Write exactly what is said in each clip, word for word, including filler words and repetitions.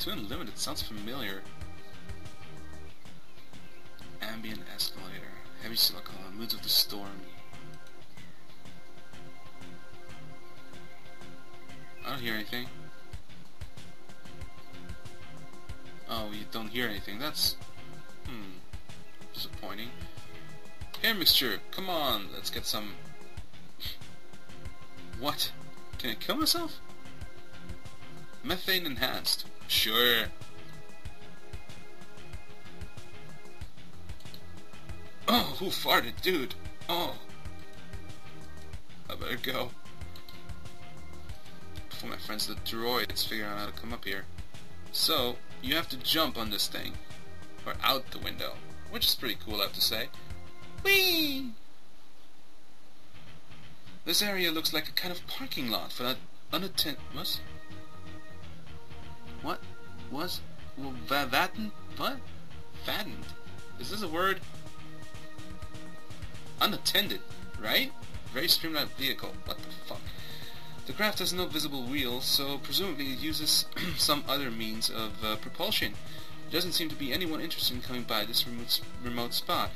Twin Limited sounds familiar. Ambient escalator. Heavy silicon. Moods of the storm. I don't hear anything. Oh, you don't hear anything. That's... Hmm. Disappointing. Air mixture! Come on! Let's get some... What? Can I kill myself? Methane enhanced. Sure. Oh, who farted, dude? Oh. I better go. Before my friends the droids figure out how to come up here. So, you have to jump on this thing. Or out the window. Which is pretty cool, I have to say. Whee! This area looks like a kind of parking lot for that unattended... What? What? Was? Well, vatten? What? Fattened? Is this a word? Unattended, right? Very streamlined vehicle. What the fuck? The craft has no visible wheels, so presumably it uses some other means of uh, propulsion. There doesn't seem to be anyone interested in coming by this remote, remote spot.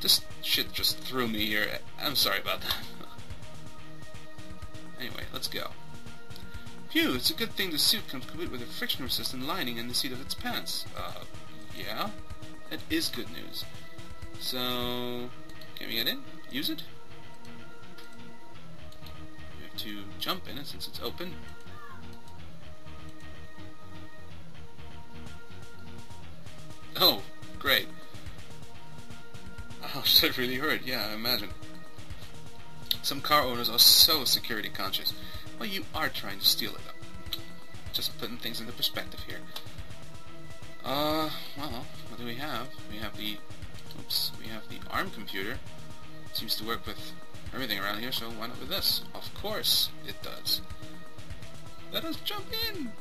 This shit just threw me here. I'm sorry about that. Anyway, let's go. Phew, it's a good thing the suit comes complete with a friction-resistant lining in the seat of its pants. Uh, yeah? That is good news. So... Can we get in? Use it? We have to jump in it since it's open. Oh, great. Oh, that really hurt. Yeah, I imagine. Some car owners are so security conscious. Well, you are trying to steal it up. Just putting things into perspective here. Uh, well, what do we have? We have the... Oops, we have the ARM computer. It seems to work with everything around here, so why not with this? Of course it does. Let us jump in!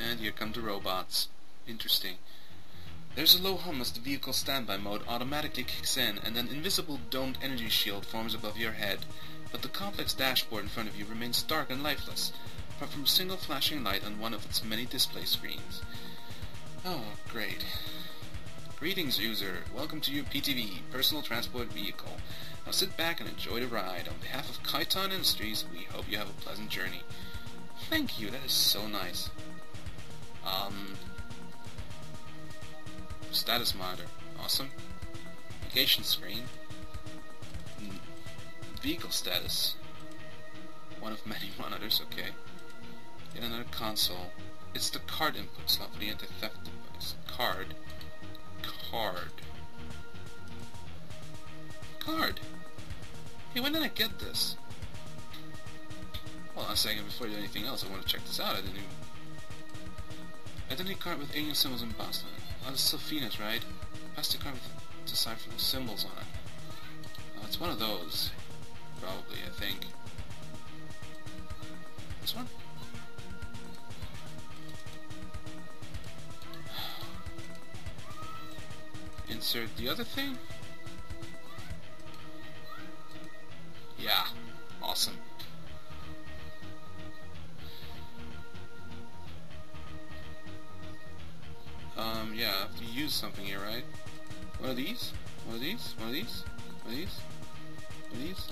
And here come the robots. Interesting. There's a low hum as the vehicle standby mode automatically kicks in, and an invisible domed energy shield forms above your head, but the complex dashboard in front of you remains dark and lifeless, apart from a single flashing light on one of its many display screens. Oh, great. Greetings, user. Welcome to your P T V, Personal Transport Vehicle. Now sit back and enjoy the ride. On behalf of Kytan Industries, we hope you have a pleasant journey. Thank you, that is so nice. Um... Status monitor. Awesome. Navigation screen. N vehicle status. One of many monitors, okay. Yet another console. It's the card input slot for the anti-theft device. Card. Card. Card! Hey, when did I get this? Well, I was saying before I do anything else, I want to check this out. I didn't even... Identity card with alien symbols embossed on it. Oh, this is Sylphena's, right? Pass the card with decipherable symbols on it. Oh, it's one of those. Probably, I think. This one? Insert the other thing? Yeah. Awesome. Um, yeah, I have to use something here, right? One of these? One of these? One of these? One of these? One of these?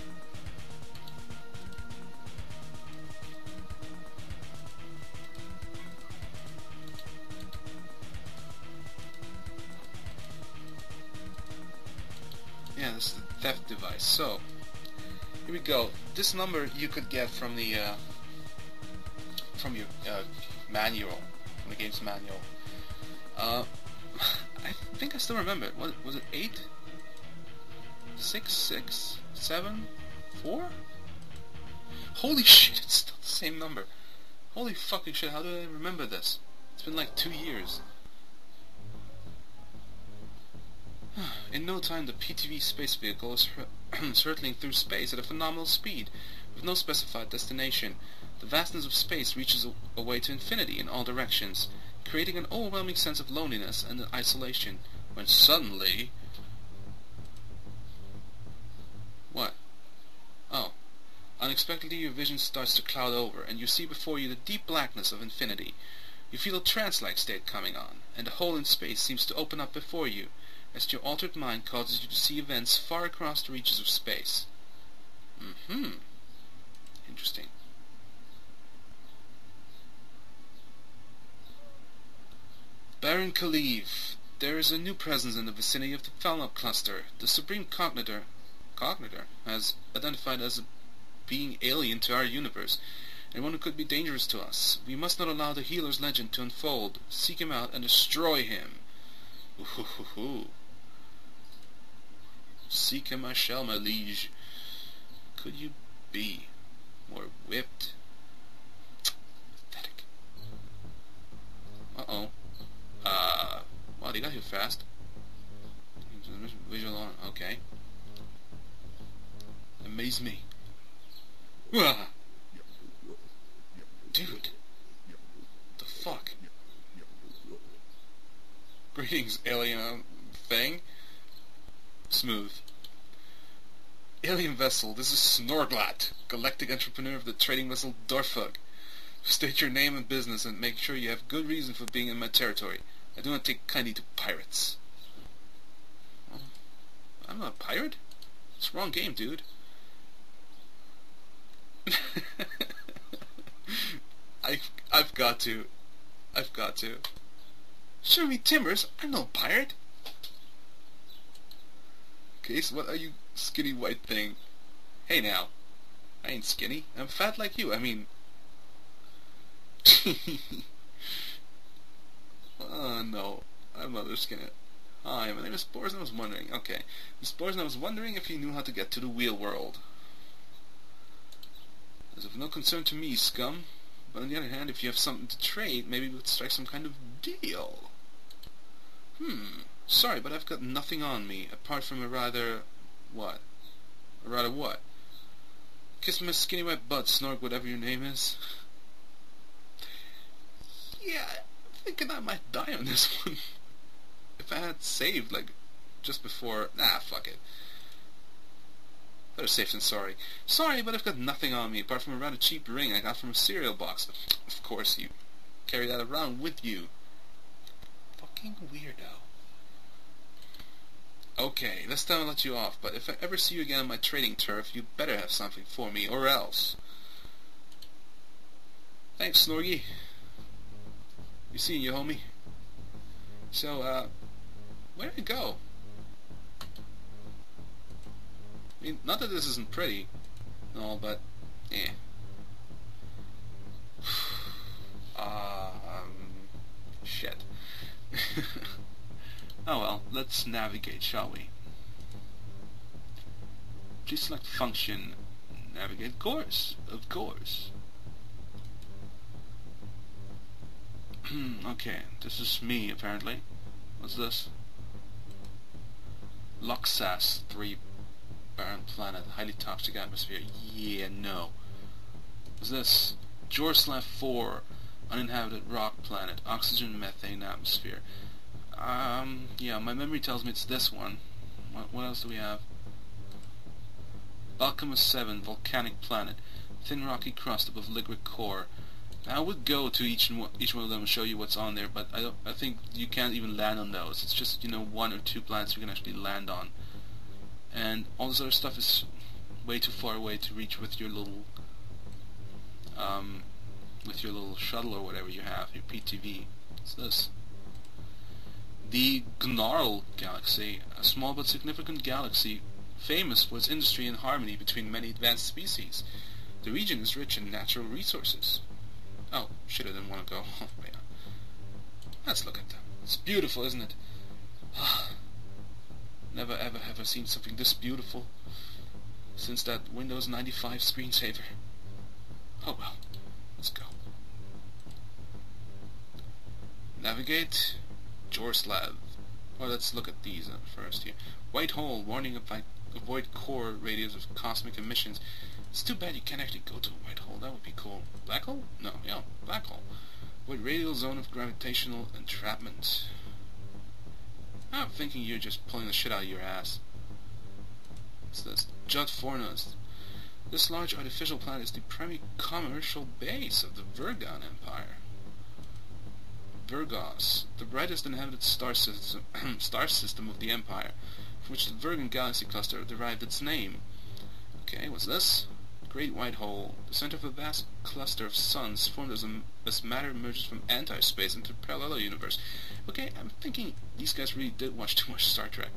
Yeah, this is the theft device. So, here we go. This number you could get from the, uh, from your, uh, manual. From the game's manual. Uh, I think I still remember it. What, was it eight? Six, six, seven, four? Holy shit, it's still the same number. Holy fucking shit, how do I remember this? It's been like two years. In no time, the P T V space vehicle is hurtling through space at a phenomenal speed, with no specified destination. The vastness of space reaches away to infinity in all directions, creating an overwhelming sense of loneliness and isolation, when suddenly... What? unexpectedly your vision starts to cloud over, and you see before you the deep blackness of infinity. You feel a trance-like state coming on, and the hole in space seems to open up before you, as your altered mind causes you to see events far across the reaches of space. Mm-hmm. Interesting. Baron Khalif. There is a new presence in the vicinity of the Phalanx Cluster. The Supreme Cognitor, Cognitor has identified as a being alien to our universe, and one who could be dangerous to us. We must not allow the healer's legend to unfold. Seek him out and destroy him. Ooh-hoo-hoo-hoo. Seek him I shall, my liege. Could you be more whipped? Pathetic. Uh-oh. Uh, wow, they got here fast. Visual on, okay. Amaze me. Uah. Dude. The fuck? Greetings, alien thing. Smooth. Alien vessel, this is Snorglat, galactic entrepreneur of the trading vessel Dorfog. State your name and business and make sure you have good reason for being in my territory. I do not take kindly to pirates. Well, I'm not a pirate. It's the wrong game, dude. I've, I've got to. I've got to. Show me timbers. I'm no pirate. Okay, so what are you, skinny white thing? Hey now. I ain't skinny. I'm fat like you. I mean... Oh, no. I'm not skinny. Hi, my name is Boris and I was wondering... Okay. Miss Boris and I was wondering if you knew how to get to the Wheel world. As of no concern to me, scum. But on the other hand, if you have something to trade, maybe we would strike some kind of deal. Hmm. Sorry, but I've got nothing on me, apart from a rather... what? A rather what? Kiss my skinny white butt, Snork, whatever your name is. Yeah, I'm thinking I might die on this one. If I had saved, like, just before... Nah, fuck it. Better safe than sorry. Sorry, but I've got nothing on me apart from a rather cheap ring I got from a cereal box. Of course, you carry that around with you. Fucking weirdo. Okay, this time I'll let you off, but if I ever see you again on my trading turf, you better have something for me, or else. Thanks, Snorgy. Be seeing you, homie. So, uh, where'd it go? I mean, not that this isn't pretty, and all, but, eh. uh, um, shit. Oh well, let's navigate, shall we? Please select function, navigate course, of course. Okay, this is me, apparently. What's this? Luxas three. Barren planet, highly toxic atmosphere. Yeah, no. What's this? Jorslav four, uninhabited rock planet, oxygen methane atmosphere. Um, yeah, my memory tells me it's this one. What, what else do we have? Balcoma seven, volcanic planet, thin rocky crust above liquid core. I would go to each and one, each one of them and show you what's on there, but I don't. I think you can't even land on those. It's just, you know, one or two planets we can actually land on. And all this other stuff is way too far away to reach with your little, um, with your little shuttle or whatever you have, your P T V. What's this? The Gnarl Galaxy, a small but significant galaxy, famous for its industry and harmony between many advanced species. The region is rich in natural resources. Oh, shit, I didn't want to go. Oh, yeah. Let's look at that. It's beautiful, isn't it? Never ever have I seen something this beautiful since that Windows ninety-five screensaver. Oh well, let's go. Navigate, Jorslav. Well, let's look at these uh, first here. White hole, warning about avoid core radius of cosmic emissions. It's too bad you can't actually go to a white hole, that would be cool. Black hole? No, yeah, black hole. Avoid radial zone of gravitational entrapment. I'm thinking you're just pulling the shit out of your ass. What's this? Judd Fornost. This large artificial planet is the primary commercial base of the Virgon Empire. Virgos, the brightest inhabited star system, star system of the Empire, from which the Virgon Galaxy Cluster derived its name. Okay, what's this? Great White Hole, the center of a vast cluster of suns formed as, a, as matter emerges from anti-space into a parallel universe. Okay, I'm thinking these guys really did watch too much Star Trek.